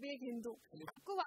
Big Hindu. Go up.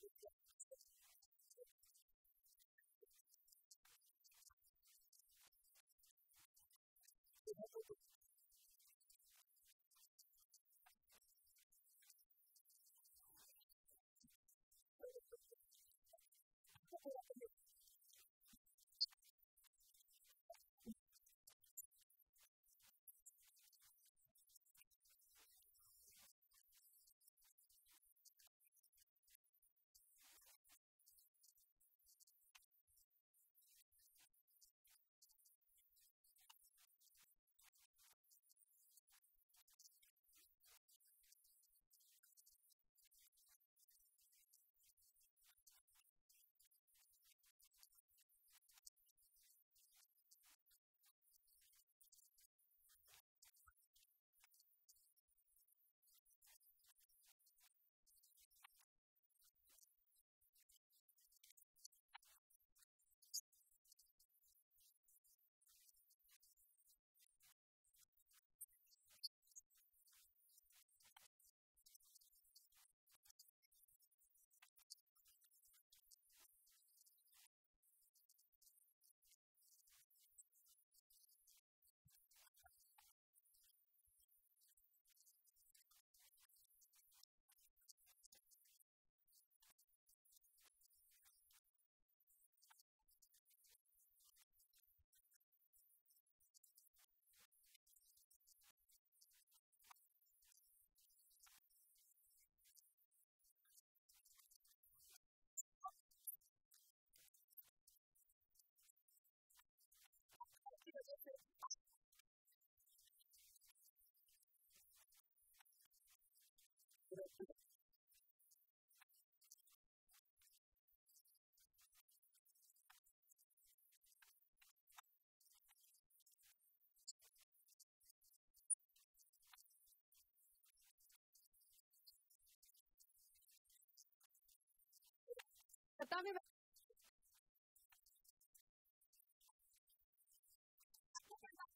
Dame the maximum anymore.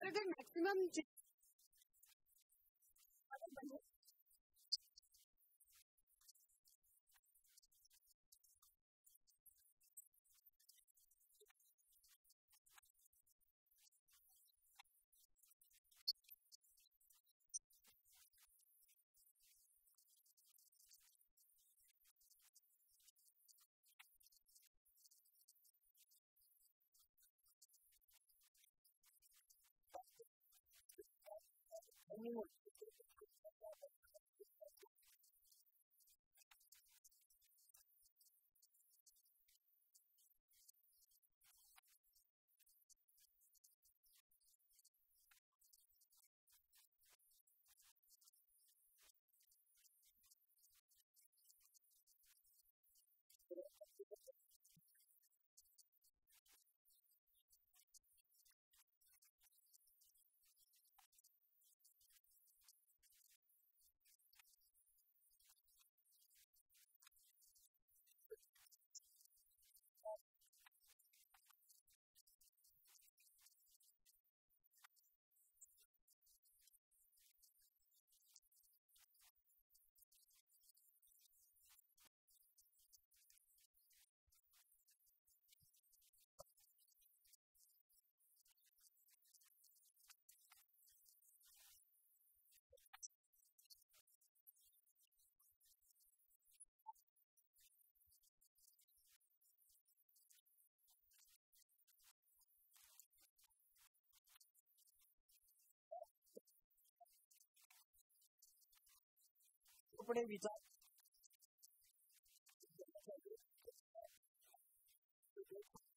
But if you don't